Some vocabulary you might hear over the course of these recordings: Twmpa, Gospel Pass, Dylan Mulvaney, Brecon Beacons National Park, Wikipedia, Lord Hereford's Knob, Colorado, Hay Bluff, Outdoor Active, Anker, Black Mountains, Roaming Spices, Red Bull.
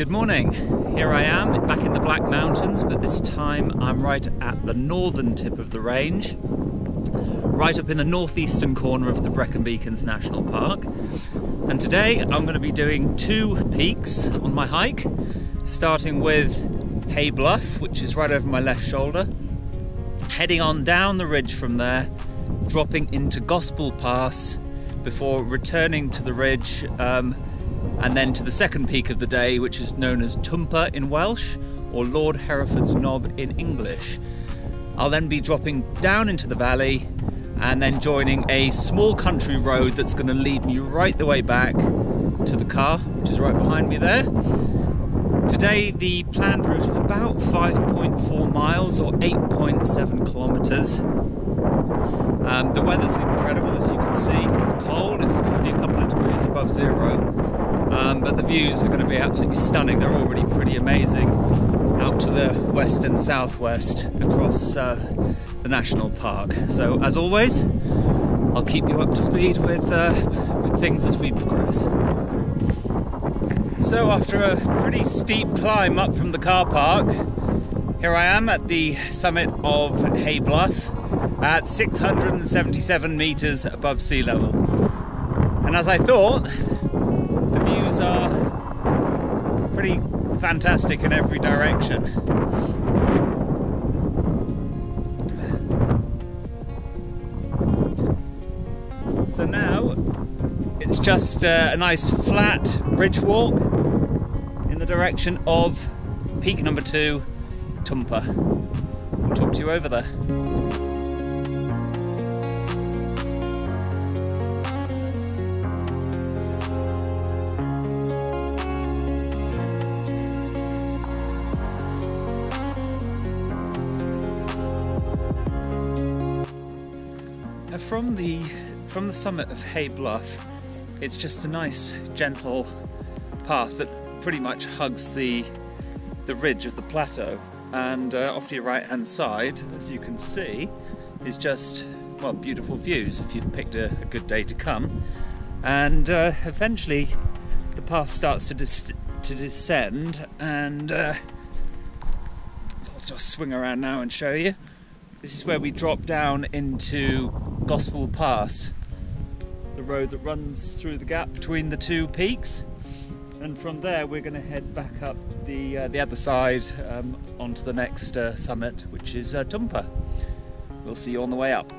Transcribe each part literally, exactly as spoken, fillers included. Good morning, here I am back in the Black Mountains, but this time I'm right at the northern tip of the range, right up in the northeastern corner of the Brecon Beacons National Park. And today I'm going to be doing two peaks on my hike, starting with Hay Bluff, which is right over my left shoulder, heading on down the ridge from there, dropping into Gospel Pass before returning to the ridge um, and then to the second peak of the day, which is known as Twmpa in Welsh, or Lord Hereford's Knob in English. I'll then be dropping down into the valley and then joining a small country road that's going to lead me right the way back to the car, which is right behind me there. Today the planned route is about five point four miles or eight point seven kilometres. Um, the weather's incredible, as you can see. It's cold, it's only a couple of degrees above zero. Um, but the views are going to be absolutely stunning. They're already pretty amazing out to the west and southwest across uh, the national park. So as always, I'll keep you up to speed with, uh, with things as we progress. So after a pretty steep climb up from the car park, here I am at the summit of Hay Bluff at six hundred seventy-seven metres above sea level. And as I thought, are pretty fantastic in every direction. So now it's just uh, a nice flat ridge walk in the direction of peak number two, Twmpa. I'll talk to you over there. From the, from the summit of Hay Bluff, it's just a nice gentle path that pretty much hugs the, the ridge of the plateau, and uh, off to your right hand side, as you can see, is just, well, beautiful views if you've picked a, a good day to come. And uh, eventually the path starts to, dis to descend, and uh, so I'll just swing around now and show you. This is where we drop down into Gospel Pass, the road that runs through the gap between the two peaks, and from there we're going to head back up the uh, the other side um, onto the next uh, summit, which is uh, Twmpa. We'll see you on the way up.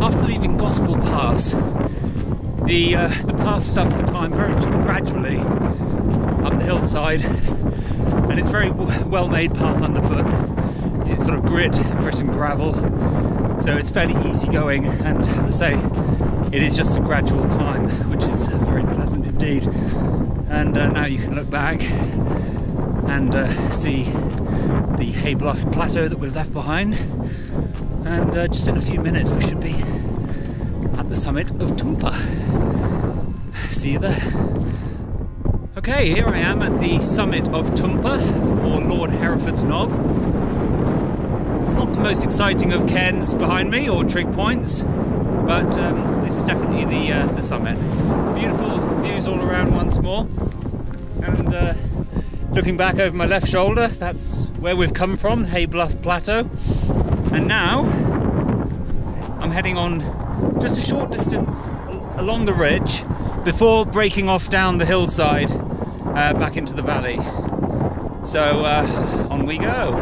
After leaving Gospel Pass, the uh, the path starts to climb very gradually up the hillside, and it's very well made path underfoot. It's sort of grit, grit and gravel. So it's fairly easy going, and as I say, it is just a gradual climb, which is very pleasant indeed. And uh, now you can look back and uh, see the Hay Bluff plateau that we've left behind. And uh, just in a few minutes we should be at the summit of Twmpa. See you there. Okay, here I am at the summit of Twmpa, or Lord Hereford's Knob. Not the most exciting of cairns behind me or trig points, but um, this is definitely the, uh, the summit. Beautiful views all around once more, and uh, looking back over my left shoulder, that's where we've come from, Hay Bluff Plateau. And now I'm heading on just a short distance along the ridge before breaking off down the hillside uh, back into the valley. So uh, on we go.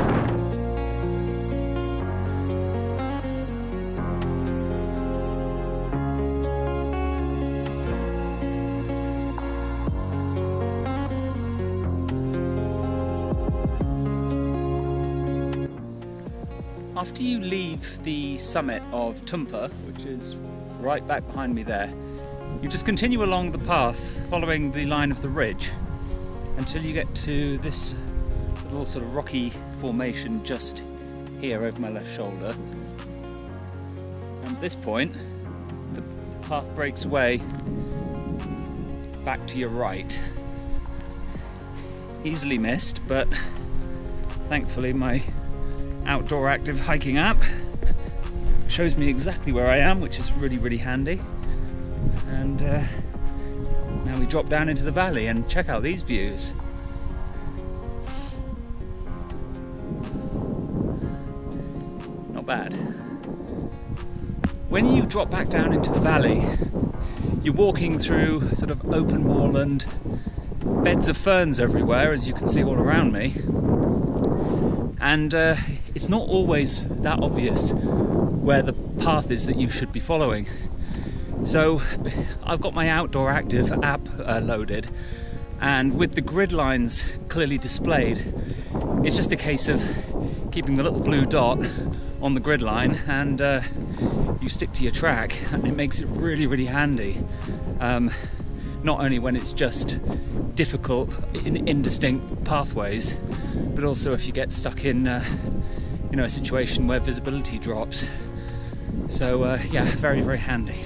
After you leave the summit of Twmpa, which is right back behind me there, you just continue along the path following the line of the ridge until you get to this little sort of rocky formation just here over my left shoulder. And at this point, the path breaks away back to your right. Easily missed, but thankfully my Outdoor Active hiking app shows me exactly where I am, which is really really handy. And uh, Now we drop down into the valley and check out these views. Not bad. When you drop back down into the valley, you're walking through sort of open moorland, beds of ferns everywhere, as you can see all around me. And uh, it's not always that obvious where the path is that you should be following. So I've got my Outdoor Active app uh, loaded, and with the grid lines clearly displayed, it's just a case of keeping the little blue dot on the grid line, and uh, you stick to your track, and it makes it really, really handy. Um, not only when it's just difficult, indistinct pathways, but also if you get stuck in uh, you know, a situation where visibility drops. So uh, yeah, very, very handy.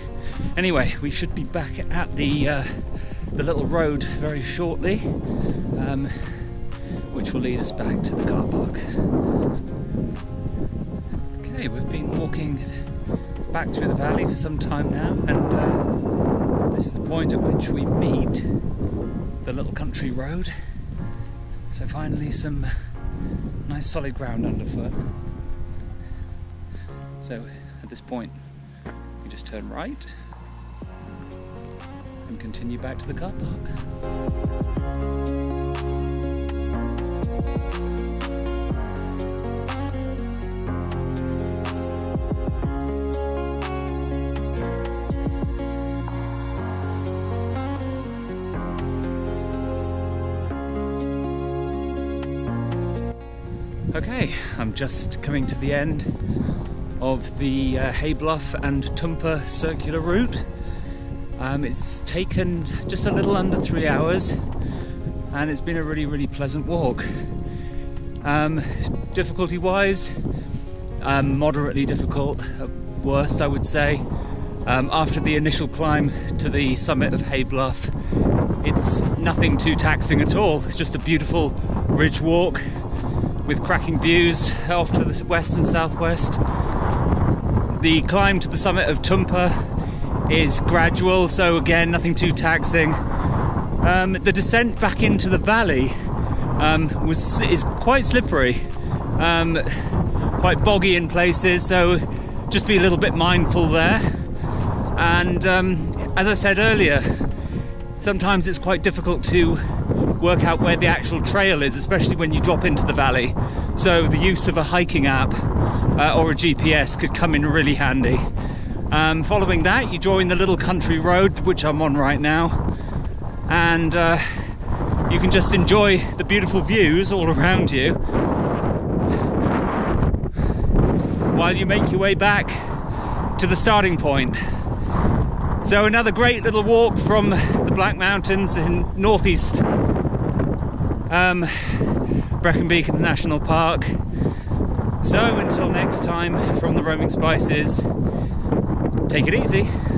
Anyway, we should be back at the uh, the little road very shortly, um, which will lead us back to the car park. Okay, we've been walking back through the valley for some time now, and uh, this is the point at which we meet the little country road. So finally some nice solid ground underfoot. So at this point we just turn right and continue back to the car park. Okay, I'm just coming to the end of the uh, Hay Bluff and Twmpa circular route. Um, it's taken just a little under three hours, and it's been a really, really pleasant walk. Um, Difficulty-wise, um, moderately difficult at worst, I would say. Um, after the initial climb to the summit of Hay Bluff, it's nothing too taxing at all. It's just a beautiful ridge walk with cracking views off to the west and southwest. The climb to the summit of Twmpa is gradual, so again, nothing too taxing. Um, the descent back into the valley um, was is quite slippery, um, quite boggy in places, so just be a little bit mindful there. And um, as I said earlier, sometimes it's quite difficult to work out where the actual trail is, especially when you drop into the valley. So the use of a hiking app uh, or a G P S could come in really handy. Um, following that, you join the little country road, which I'm on right now, and uh, you can just enjoy the beautiful views all around you while you make your way back to the starting point. So another great little walk from the Black Mountains in northeast Um, Brecon Beacons National Park. So until next time, from the Roaming Spices, take it easy.